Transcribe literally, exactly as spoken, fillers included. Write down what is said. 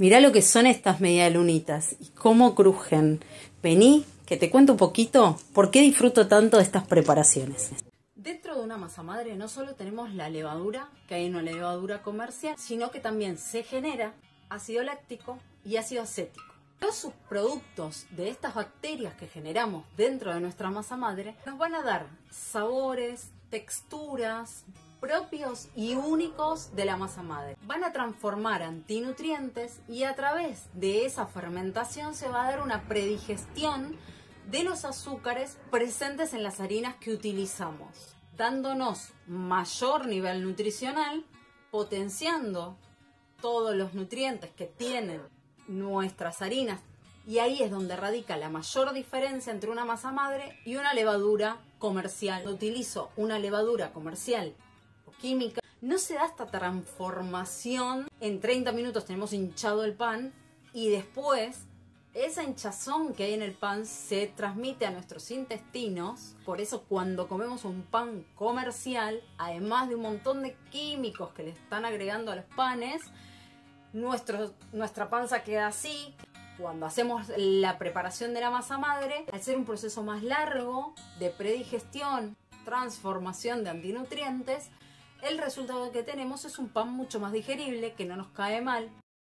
Mirá lo que son estas medialunitas y cómo crujen. Vení, que te cuento un poquito por qué disfruto tanto de estas preparaciones. Dentro de una masa madre no solo tenemos la levadura, que hay una levadura comercial, sino que también se genera ácido láctico y ácido acético. Los subproductos de estas bacterias que generamos dentro de nuestra masa madre nos van a dar sabores, texturas propios y únicos de la masa madre. Van a transformar antinutrientes y a través de esa fermentación se va a dar una predigestión de los azúcares presentes en las harinas que utilizamos, dándonos mayor nivel nutricional, potenciando todos los nutrientes que tienen nuestras harinas, y ahí es donde radica la mayor diferencia entre una masa madre y una levadura comercial. Cuando utilizo una levadura comercial o química, no se da esta transformación. En treinta minutos tenemos hinchado el pan y después esa hinchazón que hay en el pan se transmite a nuestros intestinos. Por eso cuando comemos un pan comercial, además de un montón de químicos que le están agregando a los panes, Nuestro, nuestra panza queda así. Cuando hacemos la preparación de la masa madre, al ser un proceso más largo de predigestión, transformación de antinutrientes, el resultado que tenemos es un pan mucho más digerible, que no nos cae mal,